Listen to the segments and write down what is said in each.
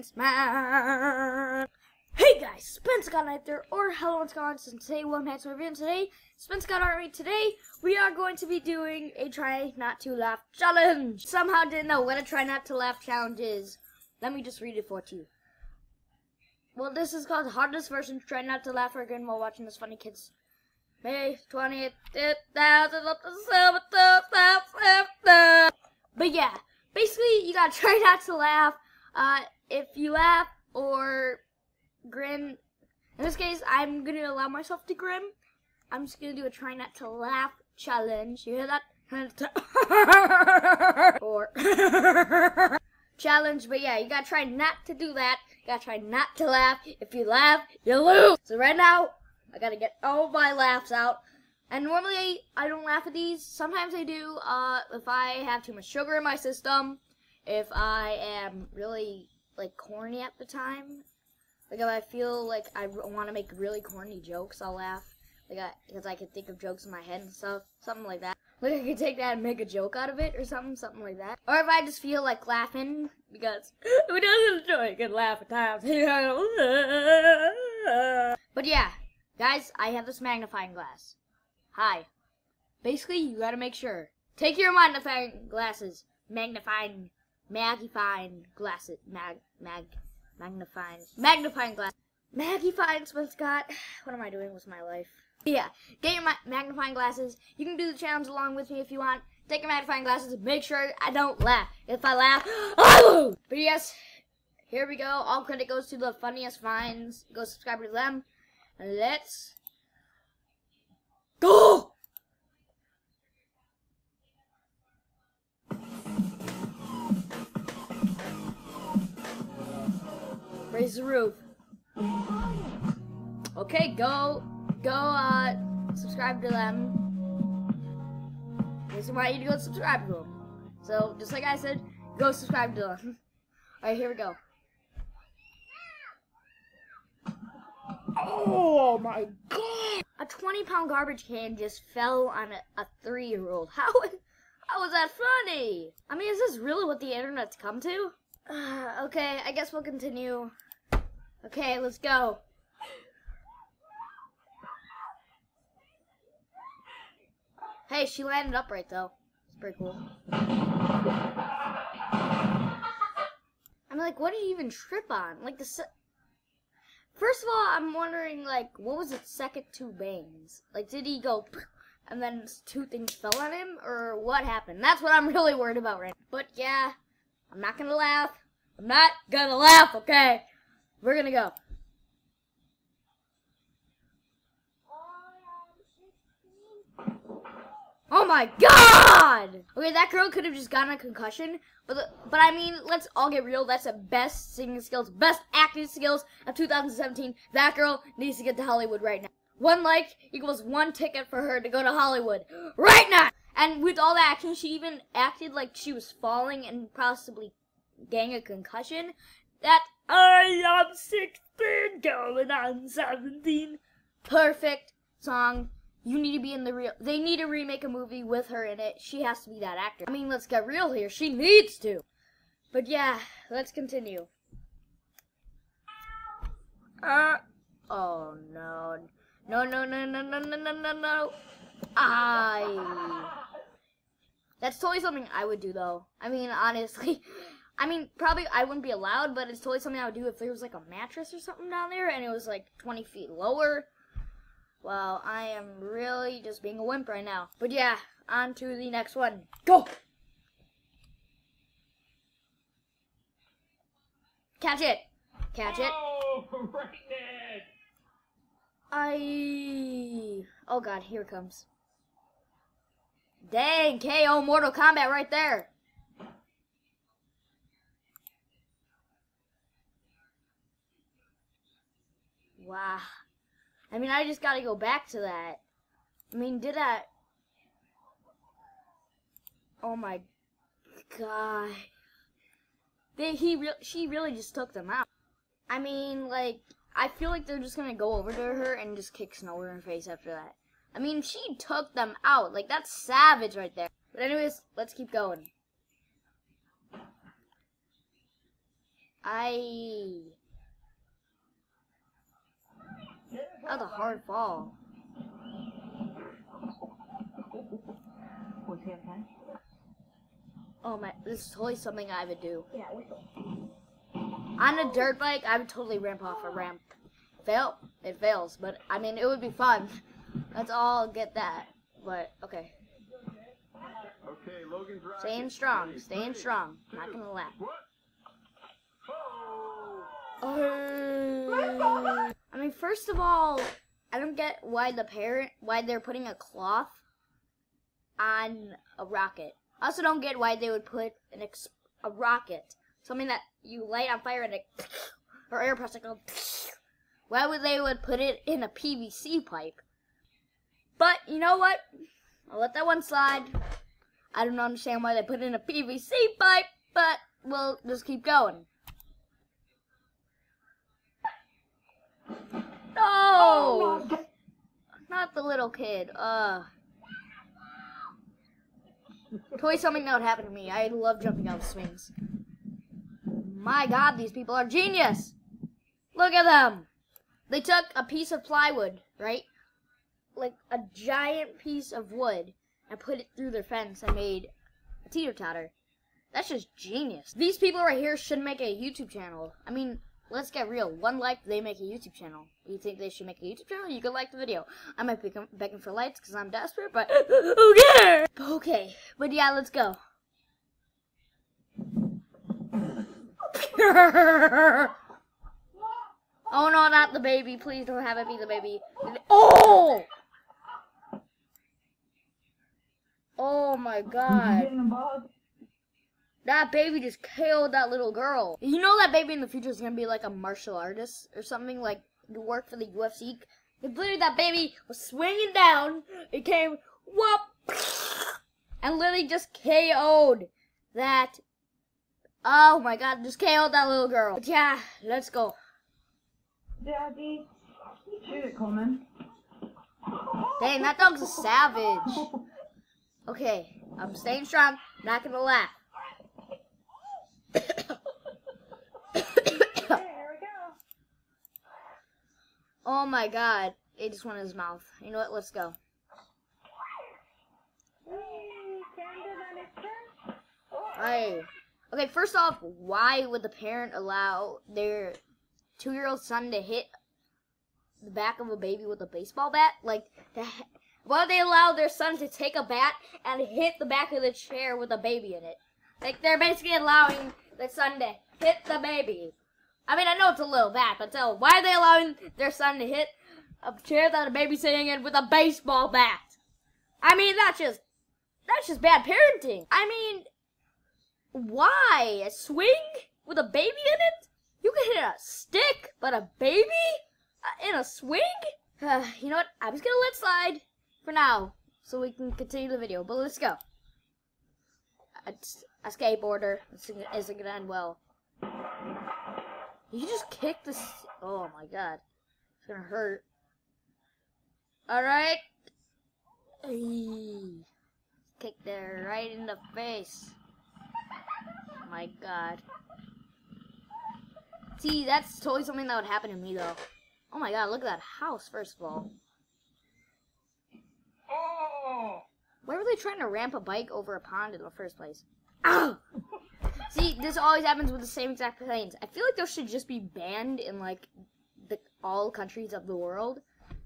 Spencer Smith. Hey guys, Spencer got out there, or hello once gone. So today, one man's review. And today, Spencer got army. Today, we are going to be doing a try not to laugh challenge. Somehow didn't know what a try not to laugh challenge is. Let me just read it for you. Well, this is called hardest version. Try not to laugh again while watching this funny kids. May 20th, 2000 up to Silver. But yeah, basically you gotta try not to laugh. If you laugh or grin, in this case, I'm gonna allow myself to grin. I'm just gonna do a try not to laugh challenge. You hear that? Or challenge. But yeah, you gotta try not to do that. You gotta try not to laugh. If you laugh, you lose. So right now, I gotta get all my laughs out. And normally, I don't laugh at these. Sometimes I do, if I have too much sugar in my system, if I am really, like, corny at the time. Like, if I feel like I want to make really corny jokes, I'll laugh. Like, because I can think of jokes in my head and stuff. Something like that. Like, I can take that and make a joke out of it or something like that. Or if I just feel like laughing, because who doesn't enjoy a good laugh at times? But yeah, guys, I have this magnifying glass. Hi. Basically, you gotta make sure. Take your magnifying glasses. Magnifying glass. Magnifying Scott. What am I doing with my life? Yeah, get your magnifying glasses. You can do the challenge along with me if you want. Take your magnifying glasses and make sure I don't laugh. If I laugh, I lose! But yes, here we go. All credit goes to the funniest finds. Go subscribe to them. And let's go! Raise the roof. Okay, go subscribe to them. This is why you need to go subscribe to them. So, just like I said, go subscribe to them. Alright, here we go. Oh my god! A 20-pound garbage can just fell on a 3-year-old. How is that funny? I mean, is this really what the internet's come to? Okay, I guess we'll continue. Okay, let's go. Hey, she landed upright though. It's pretty cool. I'm like, what did you even trip on? Like the. First of all, I'm wondering, like, what was its second two bangs? Like, did he go, and then two things fell on him? Or what happened? That's what I'm really worried about right now. But, yeah, I'm not gonna laugh. I'm not gonna laugh, okay? We're gonna go. Oh my god! Okay, that girl could have just gotten a concussion, but I mean, let's all get real. That's the best singing skills, best acting skills of 2017. That girl needs to get to Hollywood right now. One like equals one ticket for her to go to Hollywood right now. And with all the action, she even acted like she was falling and possibly getting a concussion. That I am 16 going on 17. Perfect song. You need to be in the real. They need to remake a movie with her in it. She has to be that actor. I mean, let's get real here. She needs to. But yeah, let's continue. Oh no. No. That's totally something I would do though. I mean, honestly. I mean, probably I wouldn't be allowed, but it's totally something I would do if there was like a mattress or something down there and it was like 20 feet lower. Wow, I am really just being a wimp right now. But yeah, on to the next one. Go! Catch it! Catch it! Oh, right there! Oh god, here it comes. Dang, KO Mortal Kombat right there! Wow. I mean, I just gotta go back to that. I mean, did I... Oh my god. She really just took them out. I mean, like, I feel like they're just gonna go over to her and just kick snow in her face after that. I mean, she took them out. Like, that's savage right there. But anyways, let's keep going. Aye. That's a hard fall. Oh my, this is totally something I would do. Yeah. On a dirt bike, I would totally ramp off a ramp. It fails, but I mean, it would be fun. Let's all get that, but okay. Okay, Logan's right. Staying strong, staying strong. Not gonna laugh. Oh. I mean, first of all, I don't get why they're putting a cloth on a rocket. I also don't get why they would put a rocket, something that you light on fire and or air press, like a, why would they would put it in a PVC pipe? But you know what? I'll let that one slide. I don't understand why they put it in a PVC pipe, but we'll just keep going. No! Not the little kid. Totally something that would happen to me. I love jumping out of swings. My God, these people are genius! Look at them! They took a piece of plywood, right? Like a giant piece of wood and put it through their fence and made a teeter-totter. That's just genius. These people right here should make a YouTube channel. I mean, let's get real. One like, they make a YouTube channel. You think they should make a YouTube channel? You could like the video. I might be begging for lights because I'm desperate, but who cares? Okay, but yeah, let's go. Oh no, not the baby. Please don't have it be the baby. Oh! Oh my God. That baby just killed that little girl. You know that baby in the future is going to be like a martial artist or something, like to work for the UFC. Because literally that baby was swinging down. It came, whoop, and literally just KO'd that. Oh my God, just KO'd that little girl. But yeah, let's go. Daddy, shoot it, Coleman. Dang, that dog's a savage. Okay, I'm staying strong. Not going to laugh. Oh my God, it just went in his mouth. You know what, let's go. Alright. Okay, first off, why would the parent allow their two-year-old son to hit the back of a baby with a baseball bat? Like, why would they allow their son to take a bat and hit the back of the chair with a baby in it? Like, they're basically allowing their son to hit the baby. I mean, I know it's a little bad, but still, why are they allowing their son to hit a chair without a baby sitting in with a baseball bat? I mean, that's just bad parenting. I mean, why? A swing with a baby in it? You can hit a stick, but a baby in a swing? You know what? I'm just gonna let slide for now, so we can continue the video. But let's go. A skateboarder isn't gonna end well. You just kicked the... Oh my God. It's gonna hurt. Alright. Kick there right in the face. My God. See, that's totally something that would happen to me though. Oh my God, look at that house first of all. Why were they trying to ramp a bike over a pond in the first place? Ow! See, this always happens with the same exact planes. I feel like those should just be banned in, like, all countries of the world.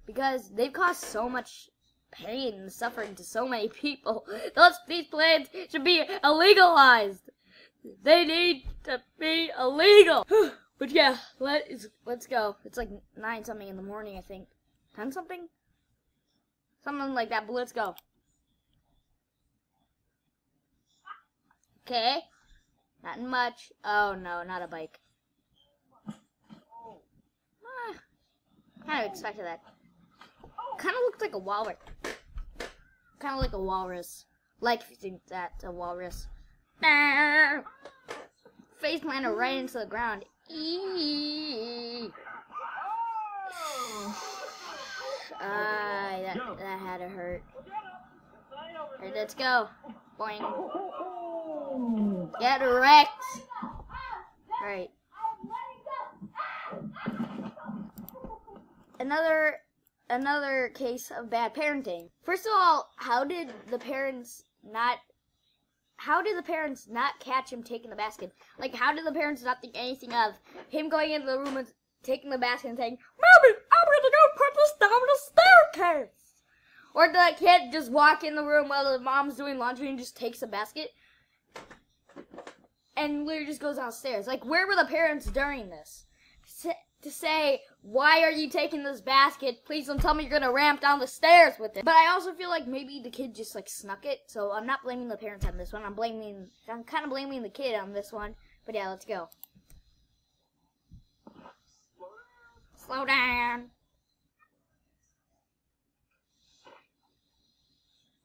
Because they've caused so much pain and suffering to so many people. These planes should be illegalized. They need to be illegal. But yeah, let's go. It's like 9-something in the morning, I think. 10-something? Something like that, but let's go. Okay. Not much. Oh no, not a bike. Kind of expected that. Kind of looked like a walrus. Kind of like a walrus. Like if you think that's a walrus. Face planted right into the ground. That had to hurt. Alright, let's go. Boing. Get wrecked! Alright. Another case of bad parenting. First of all, how did the parents not catch him taking the basket? Like, how did the parents not think anything of him going into the room and taking the basket and saying, "Mommy, I'm going to go put this down the staircase"? Or did the kid just walk in the room while the mom's doing laundry and just takes a basket and literally just goes downstairs? Like, where were the parents during this? To say, why are you taking this basket? Please don't tell me you're gonna ramp down the stairs with it. But I also feel like maybe the kid just like snuck it. So I'm not blaming the parents on this one. I'm kind of blaming the kid on this one. But yeah, let's go. Slow down.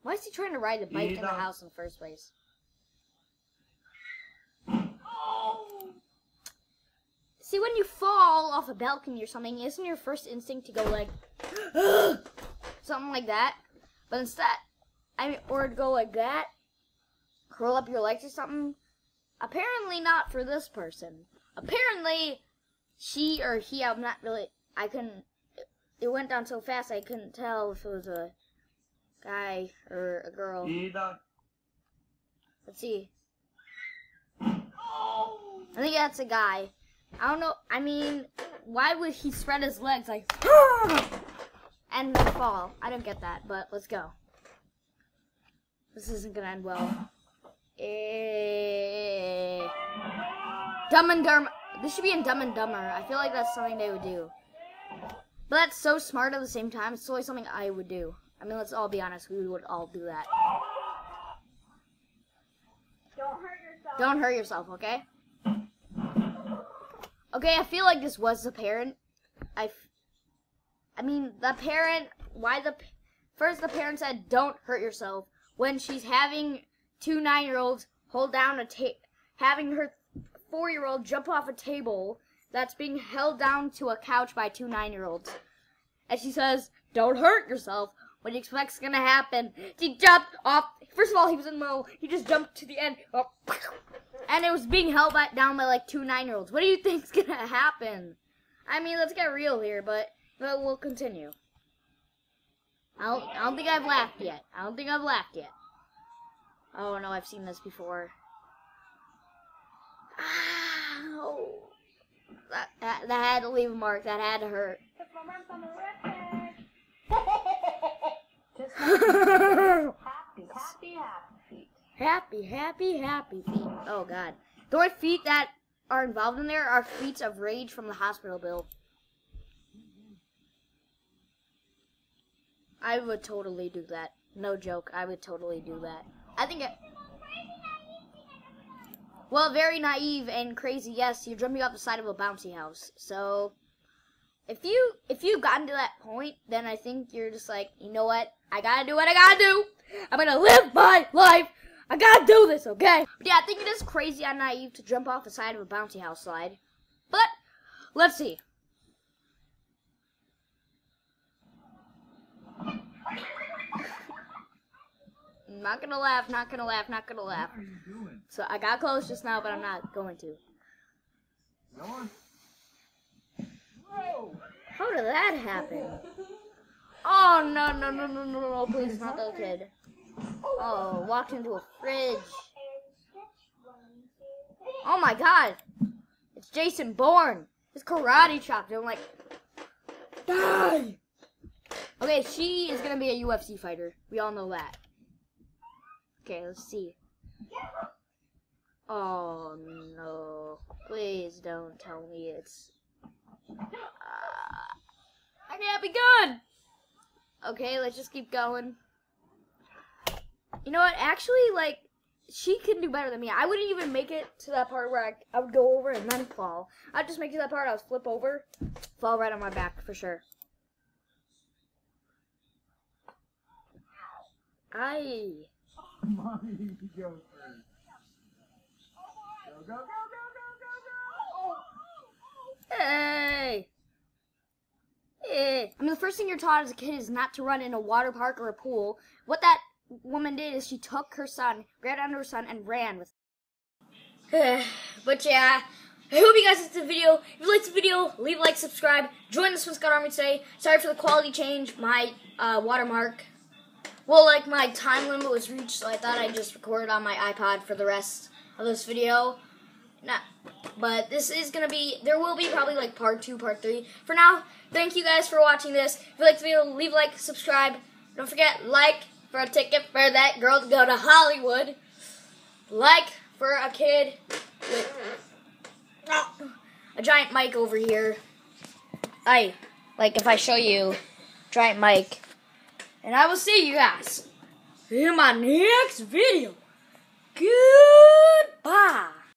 Why is he trying to ride a bike in the house in the first place? See, when you fall off a balcony or something, isn't your first instinct to go like, something like that? But instead, or go like that, curl up your legs or something? Apparently not for this person. Apparently, she or he, I'm not really, I couldn't, it went down so fast I couldn't tell if it was a guy or a girl. Let's see. I think that's a guy. I don't know, I mean, why would he spread his legs like, and then fall? I don't get that, but let's go. This isn't gonna end well. Dumb and Dumber. This should be in Dumb and Dumber. I feel like that's something they would do. But that's so smart at the same time. It's totally something I would do. I mean, let's all be honest, we would all do that. Don't hurt yourself. Don't hurt yourself, okay? Okay, I feel like this was the parent. I mean, the parent, first the parent said, don't hurt yourself, when she's having two 9-year-olds hold down a table, having her 4-year-old jump off a table that's being held down to a couch by two 9-year-olds. And she says, don't hurt yourself, what do you expect's gonna happen? She jumped off, first of all, he was in the middle, he just jumped to the end, oh, and it was being held down by like two 9-year-olds. What do you think's gonna happen? I mean, let's get real here, but we'll continue. I don't think I've laughed yet. I don't think I've laughed yet. Oh no, I've seen this before. Ow. That had to leave a mark. That had to hurt. Just happy. Happy feet. Oh, God. The only feet that are involved in there are feats of rage from the hospital bill. I would totally do that. No joke. I would totally do that. I think well, very naive and crazy, yes. You're jumping off the side of a bouncy house. So, if you've gotten to that point, then I think you're just like, you know what I gotta do. I'm gonna live my life. I gotta do this, okay? But yeah, I think it is crazy and naive to jump off the side of a bouncy house slide. But, let's see. Not gonna laugh, not gonna laugh, not gonna laugh. What are you doing? So I got close just now, but I'm not going to. Go on. Whoa. How did that happen? Oh, no, please, not that kid. Oh, walked into a fridge. Oh my God. It's Jason Bourne. His karate chop. They're like, die. Okay, she is going to be a UFC fighter. We all know that. Okay, let's see. Oh no. Please don't tell me it's... I can't be good. Okay, let's just keep going. You know what, actually, like, she could do better than me. I wouldn't even make it to that part where I would go over and then fall. I'd just make it to that part, I would flip over, fall right on my back, for sure. Aye. Mommy, go first. Go. Hey! I mean, the first thing you're taught as a kid is not to run in a water park or a pool. What that woman did is she took her son, grabbed under her son, and ran with him. But yeah, I hope you guys liked the video. If you liked the video, leave a like, subscribe. Join the Swiss God Army today. Sorry for the quality change. My watermark. Well, like, my time limit was reached, so I thought I'd just record on my iPod for the rest of this video. But this is going to be, there will be probably, like, part 2, part 3. For now, thank you guys for watching this. If you liked the video, leave a like, subscribe. Don't forget, like for a ticket for that girl to go to Hollywood. Like for a kid with a giant mic over here. If I show you giant mic. And I will see you guys in my next video. Goodbye.